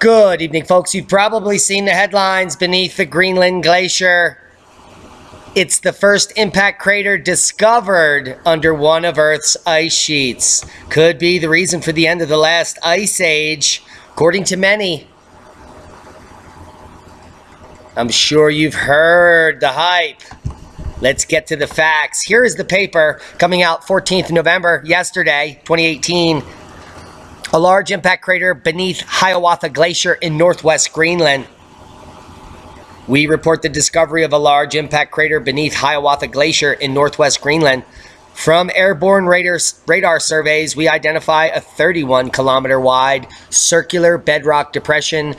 Good evening, folks. You've probably seen the headlines beneath the Greenland Glacier. It's the first impact crater discovered under one of Earth's ice sheets. Could be the reason for the end of the last ice age, according to many. I'm sure you've heard the hype. Let's get to the facts. Here is the paper coming out 14th November, yesterday, 2018. A large impact crater beneath Hiawatha Glacier in northwest Greenland. We report the discovery of a large impact crater beneath Hiawatha Glacier in northwest Greenland. From airborne radar surveys, we identify a 31-kilometer wide circular bedrock depression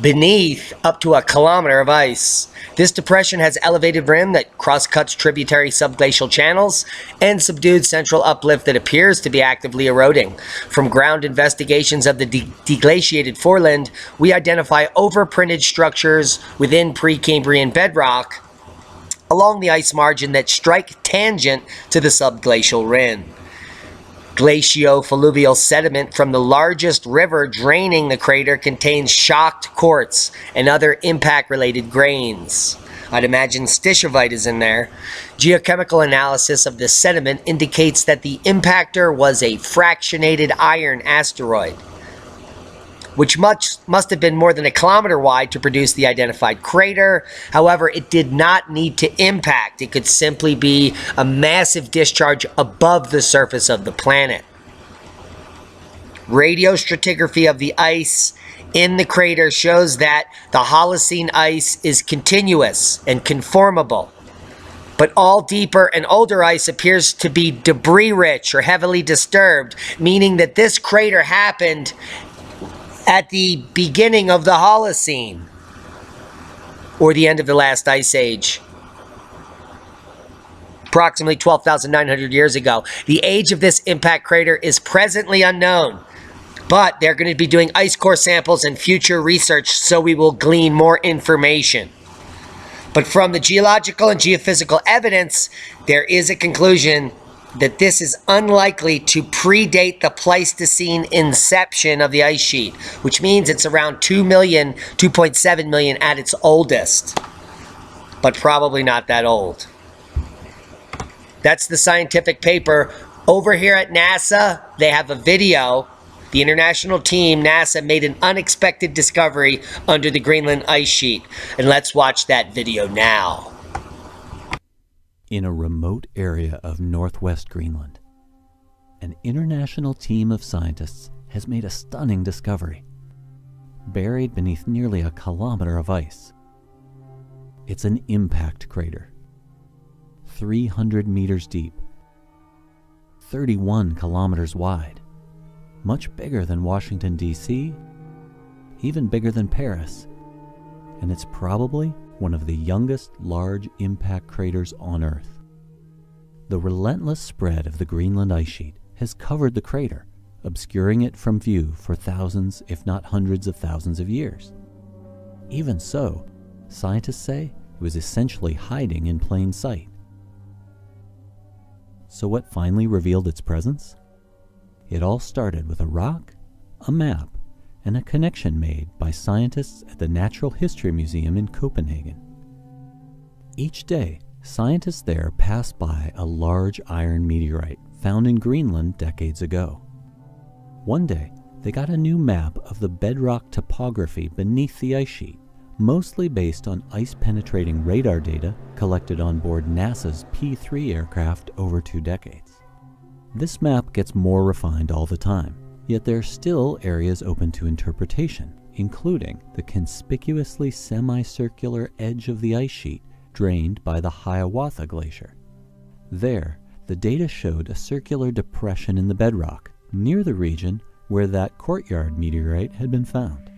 beneath up to a kilometer of ice. This depression has elevated rim that cross-cuts tributary subglacial channels and subdued central uplift that appears to be actively eroding. From ground investigations of the deglaciated foreland, we identify overprinted structures within Precambrian bedrock along the ice margin that strike tangent to the subglacial rim. Glaciofalluvial sediment from the largest river draining the crater contains shocked quartz and other impact-related grains. I'd imagine stishovite is in there. Geochemical analysis of the sediment indicates that the impactor was a fractionated iron asteroid, which must have been more than a kilometer wide to produce the identified crater. However, it did not need to impact. It could simply be a massive discharge above the surface of the planet. Radiostratigraphy of the ice in the crater shows that the Holocene ice is continuous and conformable, but all deeper and older ice appears to be debris-rich or heavily disturbed, meaning that this crater happened at the beginning of the Holocene, or the end of the last ice age, approximately 12,900 years ago. The age of this impact crater is presently unknown, but they're going to be doing ice core samples and future research, so we will glean more information. But from the geological and geophysical evidence, there is a conclusion that this is unlikely to predate the Pleistocene inception of the ice sheet, which means it's around 2.7 million at its oldest, but probably not that old. That's the scientific paper. Over here at NASA, they have a video. The international team, NASA, made an unexpected discovery under the Greenland ice sheet, and let's watch that video now. In a remote area of northwest Greenland, an international team of scientists has made a stunning discovery, buried beneath nearly a kilometer of ice. It's an impact crater, 300 meters deep, 31 kilometers wide, much bigger than Washington, D.C., even bigger than Paris, and it's probably one of the youngest large impact craters on Earth. The relentless spread of the Greenland ice sheet has covered the crater, obscuring it from view for thousands, if not hundreds of thousands of years. Even so, scientists say it was essentially hiding in plain sight. So what finally revealed its presence? It all started with a rock, a map, and a connection made by scientists at the Natural History Museum in Copenhagen. Each day, scientists there pass by a large iron meteorite found in Greenland decades ago. One day, they got a new map of the bedrock topography beneath the ice sheet, mostly based on ice-penetrating radar data collected on board NASA's P-3 aircraft over 2 decades. This map gets more refined all the time, yet there are still areas open to interpretation, including the conspicuously semicircular edge of the ice sheet drained by the Hiawatha Glacier. There, the data showed a circular depression in the bedrock near the region where that Courtyard meteorite had been found.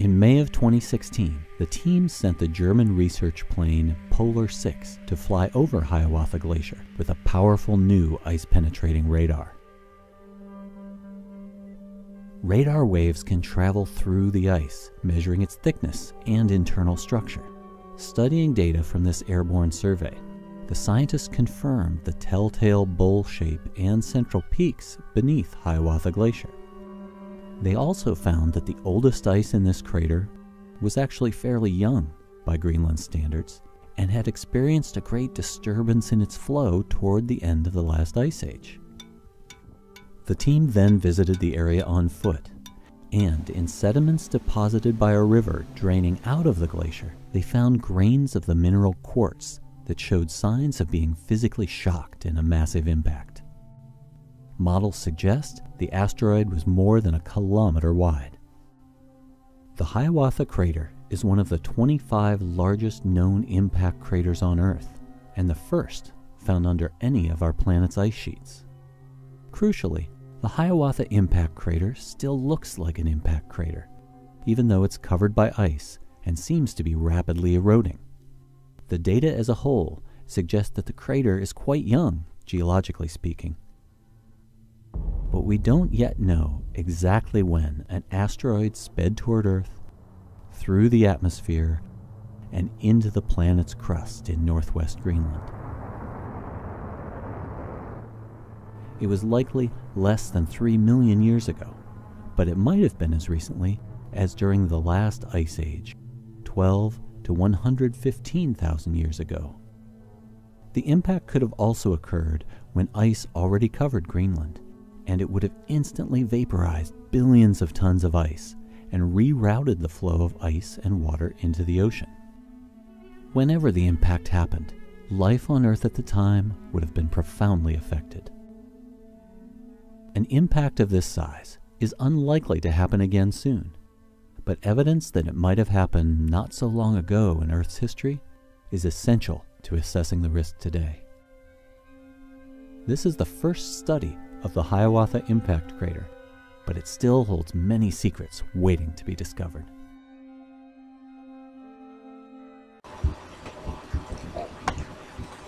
In May of 2016, the team sent the German research plane Polar 6 to fly over Hiawatha Glacier with a powerful new ice-penetrating radar. Radar waves can travel through the ice, measuring its thickness and internal structure. Studying data from this airborne survey, the scientists confirmed the telltale bowl shape and central peaks beneath Hiawatha Glacier. They also found that the oldest ice in this crater was actually fairly young by Greenland standards and had experienced a great disturbance in its flow toward the end of the last ice age. The team then visited the area on foot, and in sediments deposited by a river draining out of the glacier, they found grains of the mineral quartz that showed signs of being physically shocked in a massive impact. Models suggest the asteroid was more than a kilometer wide. The Hiawatha Crater is one of the 25 largest known impact craters on Earth, and the first found under any of our planet's ice sheets. Crucially, the Hiawatha impact crater still looks like an impact crater, even though it's covered by ice and seems to be rapidly eroding. The data as a whole suggests that the crater is quite young, geologically speaking. But we don't yet know exactly when an asteroid sped toward Earth, through the atmosphere, and into the planet's crust in northwest Greenland. It was likely less than 3 million years ago, but it might have been as recently as during the last ice age, 12 to 115,000 years ago. The impact could have also occurred when ice already covered Greenland, and it would have instantly vaporized billions of tons of ice and rerouted the flow of ice and water into the ocean. Whenever the impact happened, life on Earth at the time would have been profoundly affected. An impact of this size is unlikely to happen again soon, but evidence that it might have happened not so long ago in Earth's history is essential to assessing the risk today. This is the first study of the Hiawatha Impact Crater, but it still holds many secrets waiting to be discovered.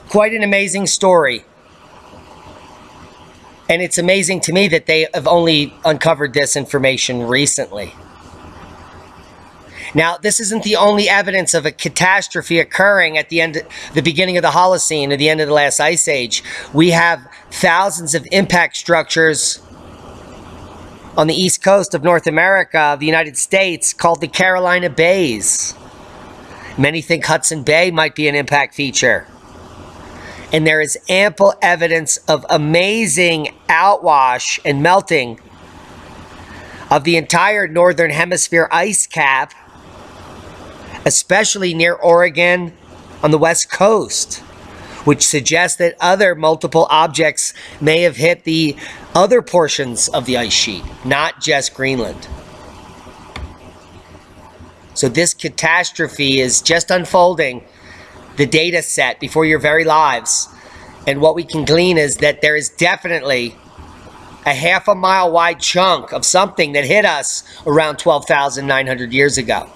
Quite an amazing story. And it's amazing to me that they have only uncovered this information recently. Now, this isn't the only evidence of a catastrophe occurring at the beginning of the Holocene, at the end of the last ice age. We have thousands of impact structures on the east coast of North America, of the United States, called the Carolina Bays. Many think Hudson Bay might be an impact feature. And there is ample evidence of amazing outwash and melting of the entire northern hemisphere ice cap, especially near Oregon on the west coast, which suggests that other multiple objects may have hit the other portions of the ice sheet, not just Greenland. So this catastrophe is just unfolding the data set before your very lives. And what we can glean is that there is definitely a half a mile wide chunk of something that hit us around 12,900 years ago,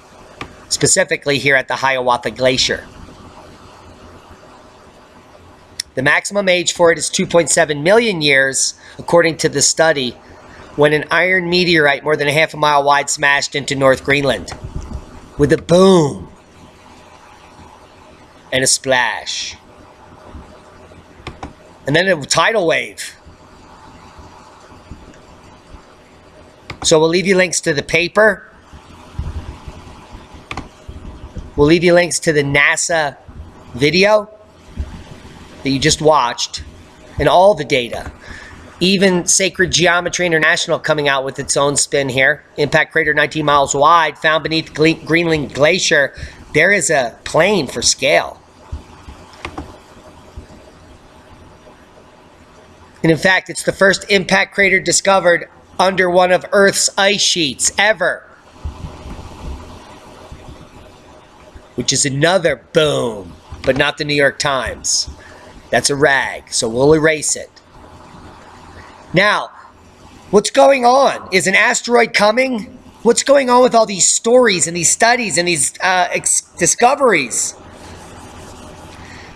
specifically here at the Hiawatha Glacier. The maximum age for it is 2.7 million years, according to the study, when an iron meteorite more than a half a mile wide smashed into North Greenland with a boom and a splash. And then a tidal wave. So we'll leave you links to the paper. We'll leave you links to the NASA video that you just watched, and all the data. Even Sacred Geometry International coming out with its own spin here. Impact crater 19 miles wide, found beneath Greenland Glacier. There is a plane for scale. And in fact, it's the first impact crater discovered under one of Earth's ice sheets ever, which is another boom, but not the New York Times. That's a rag, so we'll erase it. Now, what's going on? Is an asteroid coming? What's going on with all these stories and these studies and these discoveries?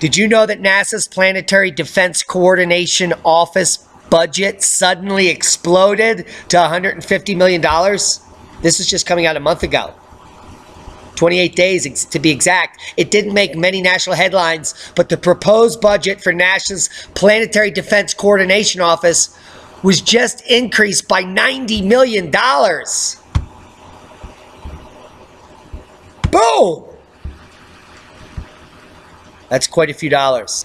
Did you know that NASA's Planetary Defense Coordination Office budget suddenly exploded to $150 million? This is just coming out a month ago. 28 days to be exact. It didn't make many national headlines, but the proposed budget for NASA's Planetary Defense Coordination Office was just increased by $90 million. Boom! That's quite a few dollars.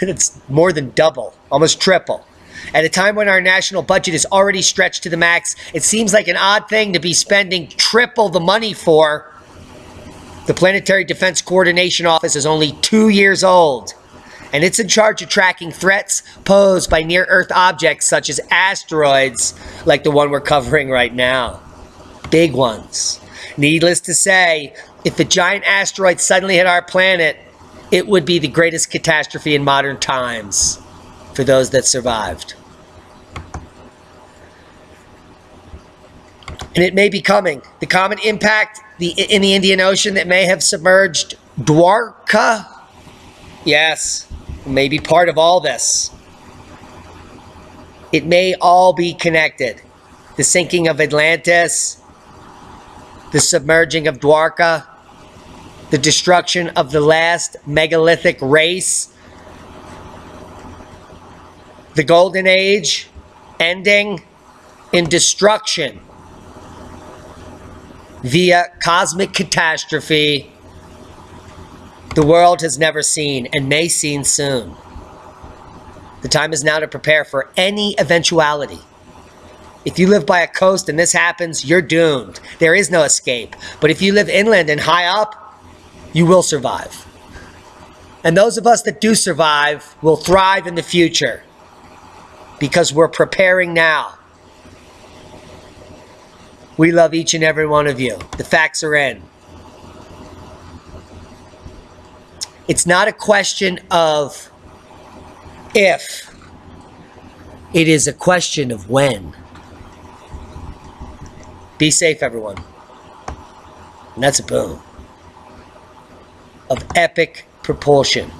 It's more than double, almost triple. At a time when our national budget is already stretched to the max, it seems like an odd thing to be spending triple the money for. The Planetary Defense Coordination Office is only 2 years old, and it's in charge of tracking threats posed by near-Earth objects such as asteroids, like the one we're covering right now. Big ones. Needless to say, if a giant asteroid suddenly hit our planet, it would be the greatest catastrophe in modern times for those that survived. And it may be coming. The comet impact in the Indian Ocean that may have submerged Dwarka, yes, may be part of all this. It may all be connected. The sinking of Atlantis, the submerging of Dwarka, the destruction of the last megalithic race, the Golden Age ending in destruction via cosmic catastrophe the world has never seen and may see soon. The time is now to prepare for any eventuality. If you live by a coast and this happens, you're doomed. There is no escape. But if you live inland and high up, you will survive. And those of us that do survive will thrive in the future, because we're preparing now. We love each and every one of you. The facts are in. It's not a question of if. It is a question of when. Be safe, everyone. And that's a boom of epic proportion.